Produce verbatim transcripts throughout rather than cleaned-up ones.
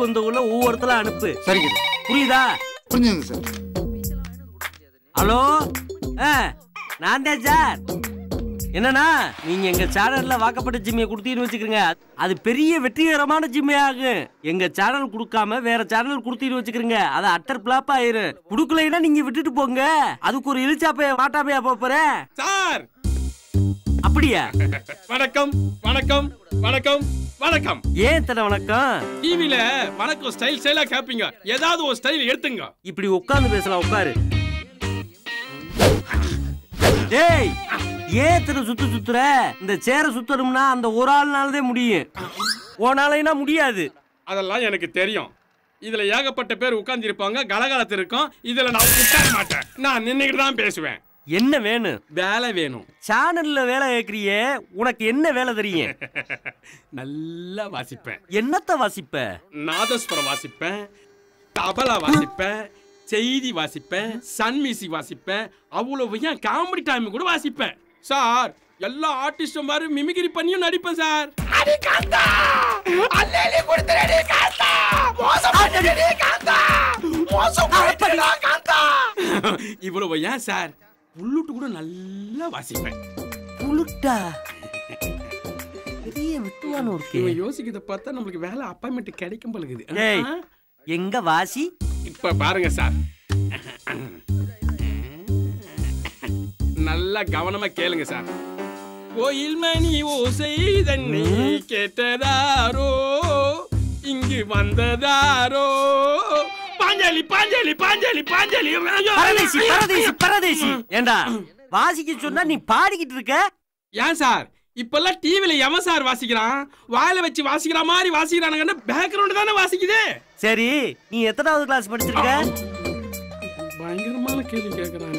கொந்தவுள்ள ஒவ்வொருத்தல அனுப்பு. சரிங்க சார். புரியுதா? புரிஞ்சுங்க சார். ஹலோ? ஆ நான் தான் சார். என்னன்னா நீங்க எங்க சேனல்ல வாக்கப்பட்ட ஜிம்மியை கொடுத்தீங்கன்னு வச்சுக்கிறீங்க, அது பெரிய வெற்றிகரமான ஜிம்மையாகும். எங்க சேனல் கொடுக்காம வேற சேனல் கொடுத்தீங்கன்னு வச்சுக்கிறீங்க, அது அட்டர் பிளாப் ஆயிரும். கொடுக்கலைன்னா நீங்க விட்டுட்டு போங்க, அதுக்கு ஒரு இழுச்சாப்பைய வாட்டாப்பையா போறேன் சார். அப்படியா? வணக்கம் வணக்கம் வணக்கம் வணக்கம். ஏன் தர வணக்கம்? டிவில வணக்கம் ஸ்டைல் ஸ்டைலா கேப்பீங்க, ஏதாவது ஒரு ஸ்டைல் எடுத்துங்க. இப்படி உட்கார்ந்து பேசலாம், உட்காரு. டேய் ஏன் தர சுத்து சுத்துற? இந்த சேரை சுத்தணும்னா அந்த ஒரு ஆள்னாலதே முடியும், ஓனாலைனா முடியாது. அதெல்லாம் எனக்கு தெரியும். இதுல ஏகப்பட்ட பேர் உட்கார்ந்து இருப்பாங்க, கலகலத்து இருக்கும். இதுல நான் உட்கார மாட்டேன், நான் நின்னுக்கிட்டு தான் பேசுவேன். என்ன வேணும்? வேலை வேணும். சேனல்ல வேலை கேக்குறியே, உனக்கு என்ன வேலை தெரியும்? நல்லா வாசிப்பேன். என்னத்த வாசிப்ப? நாதஸ்வரம் வாசிப்பேன், தபலா வாசிப்பேன், செய்தி வாசிப்பேன், சன் மியூசிக் வாசிப்பேன், அவ்வளவு. ஏன் காமெடி டைம் கூட வாசிப்பேன் சார். எல்லா ஆர்டிஸ்டும் மாதிரி மிமிக்ரி பண்ணியும் நடிப்பேன் சார். இவ்வளவு ஏன் சார்? புள்ளுட்டு கூட நல்லா வாசிப்பேன். புள்ளுட்டா பெரிய விட்டுவான ஒரு கே. யோசிக்கிறத பார்த்தா நம்மளுக்கு வேலை அப்பாயின்மெண்ட் கிடைக்கும் பழகுது. எங்க வாசி? இப்ப பாருங்க சார், நல்லா கவனமா கேளுங்க சார். கோயில் மணி ஓசை தன்னை கேட்டதாரோ, இங்கு வந்ததாரோ, பாஞ்சலி பாஞ்சலி பாஞ்சலி பாஞ்சலி பரதேசி பரதேசி பரதேசி. ஏண்டா வாசிக்க சொன்னா நீ பாடிக்கிட்டு இருக்க? ஏன் சார் இப்பெல்லாம் டிவில எவன் சார் வாசிக்கிறான்? வாயில வச்சு வாசிக்கிற மாதிரி வாசிக்கிறானுங்கன்னு பேக்ரவுண்ட் தானே வாசிக்குது. சரி நீ எத்தனாவது கிளாஸ் படிச்சிருக்க? பயங்கரமான கேள்வி கேட்கறாங்க.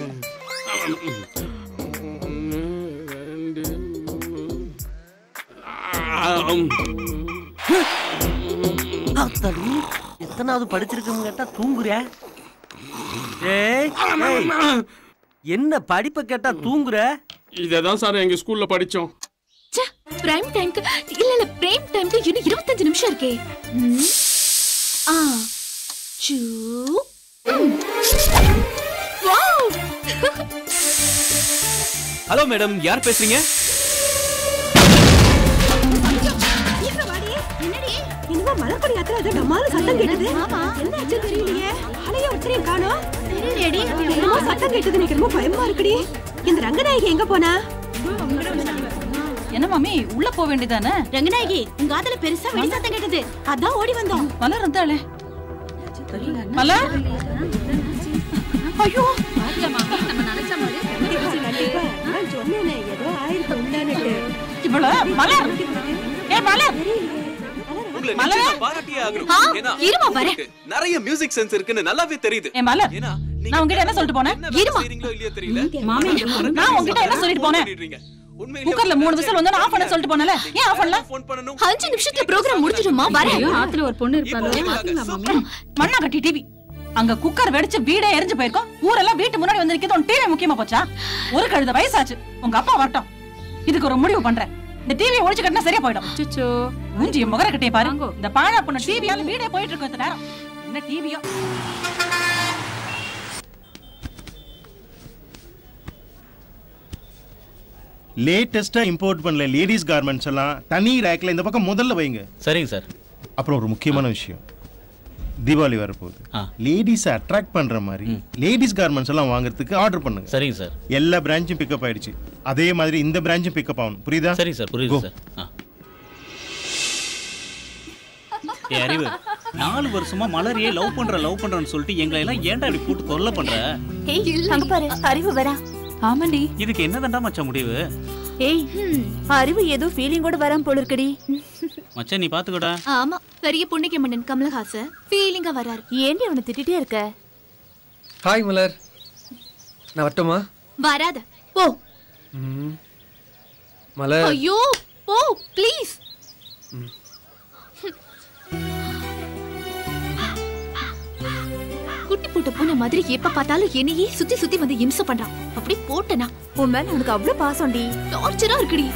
எத்தனாவது படிச்சிருக்கும் கேட்டா தூங்குற? என்ன படிப்ப கேட்டா தூங்குற? இததான் சார் எங்க ஸ்கூல்ல படிச்சோம். பிரைம் டைம்க்கு இல்ல இல்ல பிரைம் டைம்க்கு இன்னும் இருபத்தஞ்சு நிமிஷம் இருக்கே. ஆ சூ வாவ். ஹலோ மேடம், யார் பேசுறீங்க? மலப்படி யாத்திரை அது நம்மால சத்தம் கேட்டது. என்ன ஆச்சு தெரியலையே, ஆளையே ஒருத்தரையும் காணோம். தெரியலடி, என்னமோ சத்தம் கேட்டது. எனக்கு ரொம்ப பயமா இருக்குடி. இந்த ரங்கநாயகி எங்க போனா? என்ன மாமி உள்ள போக வேண்டியதானே? ரங்கநாயகி உங்க ஆத்துல பெருசா வெடி சத்தம் கேட்டது, அதான் ஓடி வந்தோம். மலர் இருந்தாளே, மலர். ஐயோ பாத்தலாமா, நம்ம நினைச்ச மாதிரி கண்டிப்பா நான் சொன்னேனே ஏதோ ஆயிருக்கு உள்ளானட்டு. இவள மலர். ஏ மலர் இதுக்கு ஒரு முடிவு பண்றேன். இந்த டிவி ஒளிச்சு கட்டினா சரியா போயிடும். அச்சச்சோ மூஞ்சி முகர கட்டே பாருங்க. இந்த பாழா பொண்ணு டிவியால வீடே போயிட்டு இருக்கு இந்த நேரம். என்ன டிவியோ? லேட்டஸ்டா இம்போர்ட் பண்ணல லேடிஸ் கார்மெண்ட்ஸ் எல்லாம் தனி ரேக்ல இந்த பக்கம் முதல்ல வைங்க. சரிங்க சார். அப்புறம் ஒரு முக்கியமான விஷயம், தீபாவளி வரப்போகுது. லேடிஸ் அட்ராக்ட் பண்ற மாதிரி லேடிஸ் கார்மெண்ட்ஸ் எல்லாம் வாங்குறதுக்கு ஆர்டர் பண்ணுங்க. சரிங்க சார். எல்லா பிரான்ச்சும் பிக்கப் ஆயிடுச்சு, அதே மாதிரி இந்த பிரான்ச்சும் பிக்கப் ஆகணும். புரியுதா? சரி சார், புரியுது சார். ஏ அறிவு, நாலு வருஷமா மலரியே லவ் பண்ற லவ் பண்றன்னு சொல்லிட்டு எங்களை எல்லாம் ஏன்டா இப்படி போட்டு தொல்லை பண்ற? ஏய் அங்க பாரு அறிவு வரா. ஆமாண்டி, இதுக்கு என்னதான்டா மச்சான் முடிவு? ஏய் அறிவு ஏதோ ஃபீலிங்கோட வராம போல இருக்குடி. மச்சான் நீ பாத்துக்கடா. ஆமா பெரிய புண்ணிய மன்னன் கமலஹாசன் ஃபீலிங்கா வராரு. ஏண்டி அவனை திட்டிட்டே இருக்க? ஹாய் மலர், நான் வரட்டுமா? வராத போ மலர். ஐயோ போ ப்ளீஸ். குட்டி போட்ட பூனை மாதிரி எப்ப பார்த்தாலும் என்னையே சுத்தி சுத்தி வந்து இம்சை பண்றான். அப்படி போட்டனா உன் மேல உனக்கு அவ்வளவு பாசம்டி, டார்ச்சரா இருக்குடி.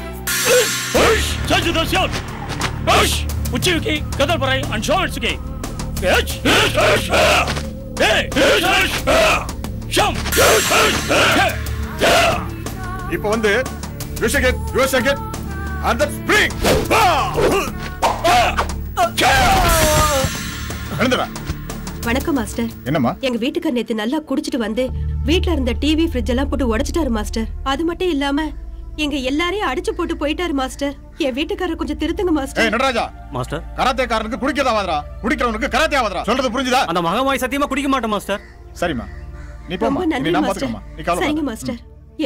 சஜ்ஜு தோஷ் புச்சுகி கதல் பரை அண்ட் ஷோட்ஸ்கி இப்போ வந்து ருஷிகேட் ருஷிகேட் and the spring அந்தடா வணக்கம் மாஸ்டர். என்னம்மா எங்க வீட்டுக்கு நேத்து நல்லா குடிச்சிட்டு வந்து வீட்ல இருந்த டிவி ஃப்ரிட்ஜ் எல்லாம் போட்டு உடைச்சிட்டாரு மாஸ்டர். அது மட்டும் இல்லாம எங்க எல்லாரையும் அடிச்சு போட்டு போயிட்டாரு மாஸ்டர். என் வீட்டுக்காரர் கொஞ்சம் திருத்துங்க மாஸ்டர். ஏய் நடராஜா மாஸ்டர், கராத்தேக்காரனுக்கு குடிக்கதாவாதடா, குடிக்கிறவனுக்கு கராத்தே ஆவாதடா. சொல்றது புரிஞ்சுதா? அந்த மகமாய் சத்தியமா குடிக்க மாட்டான் மாஸ்டர். சரிம்மா நீ போம்மா, நீ நான் பாத்துக்கம்மா. நீ கால் சரிங்க மாஸ்டர்.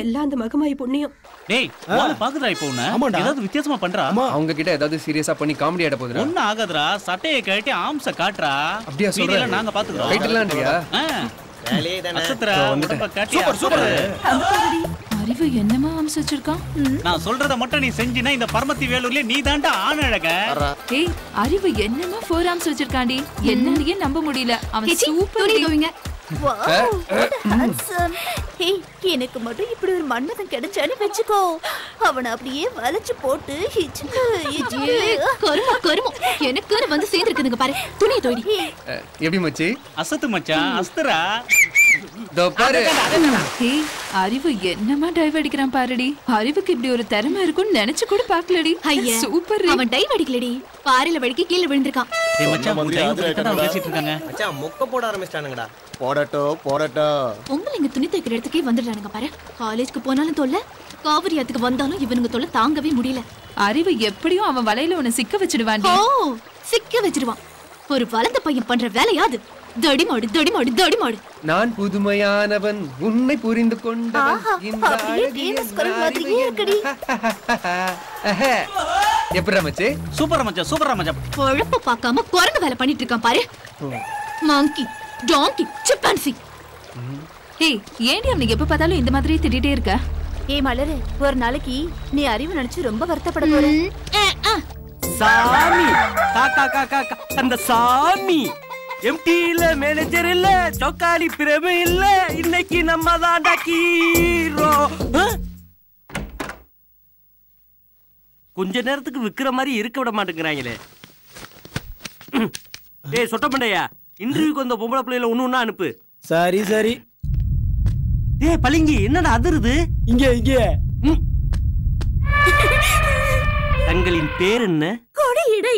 எல்லா அந்த மகமாய் புண்ணியம். டேய் வாளை பாக்குடா இப்போ உன்ன. ஏதாவது வித்தியாசமா பண்றா. அவங்க கிட்ட ஏதாவது சீரியஸா பண்ணி காமெடி ஆட போறடா. ஒண்ணு ஆகாதடா, சட்டையை கழட்டி ஆம்ஸ காட்றா. அப்படியே சொல்றேன். இதெல்லாம் நாங்க பாத்துக்கறோம். ரைட்லான்றியா? காலே தான. அசத்ரா உடம்ப காட்டியா. Super super. அறிவு என்னமா ஆம்ஸ் வச்சிருக்கான்? நான் சொல்றத மட்டும் நீ செஞ்சினா இந்த பரமத்தி வேலூர்ல நீ தான்டா ஆனழக. டேய் அறிவு என்னமா ஃபோர் ஆம்ஸ் வச்சிருக்கான்டி. என்னறியே நம்ப முடியல. அவன் சூப்பர் டீங்க. Wow, what a handsome. Hey, எனக்கு மட்டும் இப்படி ஒரு மன்னதன் கிடைச்சானே வெச்சுக்கோ. அவனை அப்படியே வளைச்சு போட்டு ஹிச்சு ஹிச்சு கருமா கருமா எனக்கு கரு வந்து சேந்திருக்குதுங்க பாரு. துணி தோடி. எப்படி மச்சி? அசத்து மச்சான், அஸ்தரா. தோ பாரு. ஹே, அறிவு என்னமா டைவ் அடிக்குறான் பாருடி. அறிவுக்கு இப்படி ஒரு திறமை இருக்குன்னு நினைச்சு கூட பார்க்கலடி. சூப்பர். அவன் டைவ் அடிக்கலடி. பாறையில வழுக்கி கீழ விழுந்திருக்கான். டேய் மச்சான், உன் டைவ் அடிக்கறத பேசிட்டு இருக்காங்க. மச்சான் மொக்க போட ஆரம்பிச்சானுங்கடா. போடட்டோ போடட்டோ பொங்கலிங்க துணி தைக்கிற இடத்துக்கே வந்துடுறானுங்க பாரு. காலேஜ்க்கு போனாலும் தொல்லை, காவிரியாத்துக்கு வந்தாலும் இவனுங்க தொல்லை தாங்கவே முடியல. அறிவு எப்படியும் அவன் வலையில உன்னை சிக்க வச்சிடுவான். ஓ சிக்க வச்சிடுவான். ஒரு வளர்ந்த பையன் பண்ற வேலையாது. தடிமாடு தடிமாடு தடிமாடு. நான் புதுமையானவன், உன்னை புரிந்து கொண்டவன். இந்த கேம்ஸ் குரல் மாதிரியே இருக்குடி. எப்பற மச்சி? சூப்பர் மச்சான் சூப்பர் மச்சான். பொழப்பு பார்க்காம குரங்கு வேலை பண்ணிட்டு இருக்கான் பாரு. Monkey Donkey, chimpanzee. Hey, ஏண்டி அவனுக்கு எப்ப பார்த்தாலும் இந்த மாதிரி திட்டிட்டே இருக்க? ஏய் மலரு, ஒரு நாளைக்கு நீ அறிவு நினைச்சு ரொம்ப வருத்தப்பட போற. சாமி, காக்கா காக்கா அந்த சாமி. எம்டி இல்ல, மேனேஜர் இல்ல, சோக்காலி பிரேம இல்ல, இன்னைக்கு நம்ம தான்டா ஹீரோ. கொஞ்ச நேரத்துக்கு விக்கிற மாதிரி இருக்க விட மாட்டேங்கறாங்களே. டேய் சொட்ட பண்டையா, இன்டர்வியூக்கு வந்த பொம்பளை பிள்ளையில ஒண்ணு ஒண்ணா அனுப்பு. சரி சரி. ஏய் பளிங்கி என்னடா அதிருது? இங்க இங்க. தங்களின் பேர் என்ன? கொடி இடை.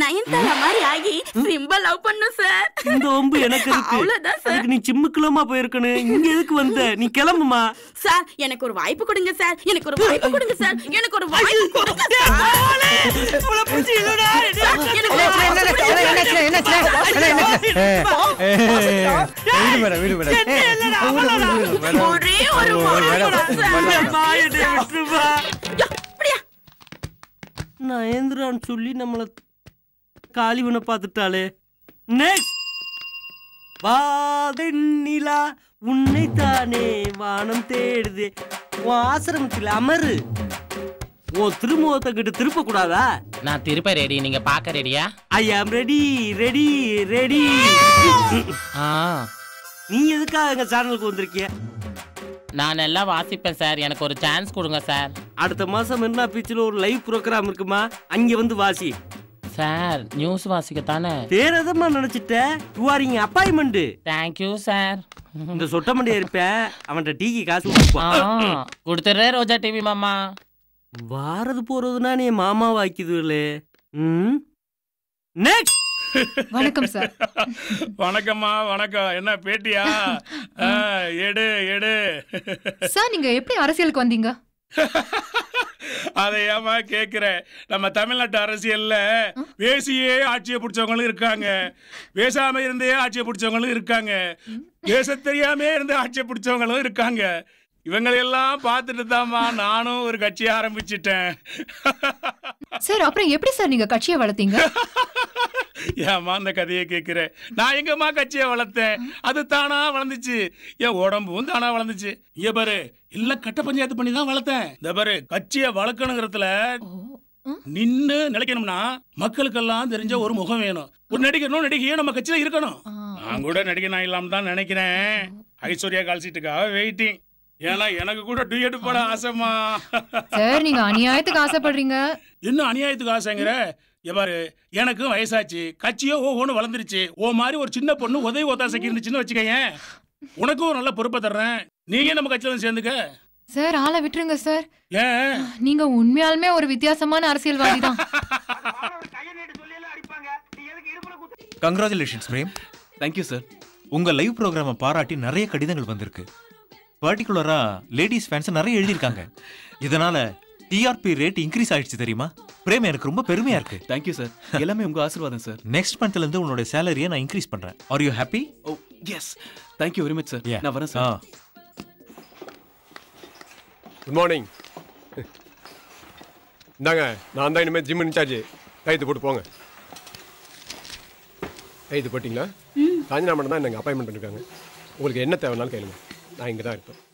நயன்தாரா மாதிரி ஆகி சிம்பா லவ் பண்ணு சார். இந்த ஒம்பு எனக்கு இருக்கு. அவ்வளவுதான் சார். நீ சிம்முக்குலமா போயிருக்கனே, இங்க எதுக்கு வந்த? நீ கிளம்புமா சார். எனக்கு ஒரு வாய்ப்பு கொடுங்க சார். எனக்கு ஒரு வாய்ப்பு கொடுங்க சார். எனக்கு ஒரு வாய்ப்பு கொடுங்க சார். புள்ள புச்சி இல்லடா. எனக்கு என்ன என்ன என்ன வீடு மேடம் வீடு மேடம். ஒரே ஒரு மேடம் பாயிடு விட்டுவா. அப்படியே நயன்தாரான் சொல்லி நம்மள காலிவனை பார்த்துட்டாலே. நெக்ஸ்ட் வாதென்னிலா உன்னை தானே வானம் தேடுது. ஆசிரமத்தில் அமரு. ஓ திருமுகத்தை கிட்ட திருப்ப கூடாதா? நான் திருப்ப ரெடி. நீங்க பாக்க ரெடியா? ஐ ஆம் ரெடி ரெடி ரெடி. நீ எதுக்காக எங்க சேனலுக்கு வந்திருக்கிய? நான் எல்லாம் வாசிப்பேன் சார், எனக்கு ஒரு சான்ஸ் கொடுங்க சார். அடுத்த மாசம் மெரினா பீச்சில் ஒரு லைவ் ப்ரோக்ராம் இருக்குமா, அங்க வந்து வாசி சார். நியூஸ் வாசிக்கத்தானே தேரதமா நினைச்சிட்டேன். You are in appointment. Thank you sir. இந்த சொட்டமண்டே இருப்பேன், அவன்ட டீக்கு காசு கொடுத்துறே. ரோஜா டிவி மாமா வாரது போறதுனா நீ மாமா வாக்கிதுலே. ம் நெக்ஸ்ட். வணக்கம் சார். வணக்கம்மா வணக்கம். என்ன பேட்டியா? எடு எடு சார். நீங்க எப்படி அரசியலுக்கு வந்தீங்க? அதை ஏமா கேட்கிறேன்? நம்ம தமிழ்நாட்டு அரசியல்ல பேசியே ஆட்சியை பிடிச்சவங்களும் இருக்காங்க, பேசாம இருந்தே ஆட்சியை பிடிச்சவங்களும் இருக்காங்க, பேச தெரியாமே இருந்து ஆட்சியை பிடிச்சவங்களும் இருக்காங்க. இவங்களெல்லாம் பார்த்துட்டு தாமா நானும் ஒரு கட்சியை ஆரம்பிச்சிட்டேன். சார் அப்புறம் எப்படி சார் நீங்க கட்சியை வளர்த்தீங்க? ஏமா அந்த கதையை கேட்கிறேன்? நான் எங்கம்மா கட்சியை வளர்த்தேன், அது தானா வளர்ந்துச்சு. என் உடம்பும் தானா வளர்ந்துச்சு. இங்க பாரு எல்லாம் கட்ட பஞ்சாயத்து பண்ணி தான் வளர்த்தேன். இந்த பாரு கட்சியை வளர்க்கணுங்கிறதுல நின்னு நினைக்கணும்னா மக்களுக்கெல்லாம் தெரிஞ்ச ஒரு முகம் வேணும். ஒரு நடிகனும் நடிகையும் நம்ம கட்சியில இருக்கணும். நான் கூட நடிகனா இல்லாம தான் நினைக்கிறேன். Aishwarya Kalsittukaga waiting. ஏனா எனக்கு கூட டுயட் போட ஆசைமா. சார் நீங்க அநியாயத்துக்கு ஆசைப்படுறீங்க. என்ன அநியாயத்துக்கு ஆசைங்கற? இபாரு எனக்கும் வயசாச்சு. கட்சியோ ஓஹோன்னு வளர்ந்துருச்சு. ஓ மாதிரி ஒரு சின்ன பொண்ணு உதவி ஒத்தாசைக்கு இருந்துச்சுன்னு வெச்சுக்கங்க. உனக்கும் நல்ல பொறுப்பு தரேன். நீயே நம்ம கட்சில வந்து சேர்ந்துக்க. சார் ஆளை விட்டுருங்க சார். ஏன்? நீங்க உண்மையாலுமே ஒரு வித்தியாசமான அரசியல்வாதி தான். Congratulations Prem. Thank you sir. உங்க லைவ் புரோகிராமை பாராட்டி நிறைய கடிதங்கள் வந்திருக்கு. பர்டிகுலரா லேடிஸ் ஃபேன்ஸ் நிறைய எழுதிருக்காங்க. இதனால டிஆர்பி ரேட் இன்க்ரீஸ் ஆயிடுச்சு தெரியுமா? பிரேம் எனக்கு ரொம்ப பெருமையா இருக்கு. Thank you sir. எல்லாமே உங்க ஆசீர்வாதம் சார். நெக்ஸ்ட் மந்த்ல இருந்து உங்களுடைய salary நான் இன்க்ரீஸ் பண்றேன். Are you happy? Oh yes. Thank you very much sir. நான் வரேன் சார். Good morning. நாங்க நான் தான் இனிமே ஜிம் இன்சார்ஜ். கைது போட்டு போங்க. கைது போட்டிங்களா? காஞ்சினா மட்டும் தான் எனக்கு அப்பாயின்மெண்ட் பண்ணிருக்காங்க. உங்களுக்கு என்ன தேவைனாலும் கேளுங்க. I think that.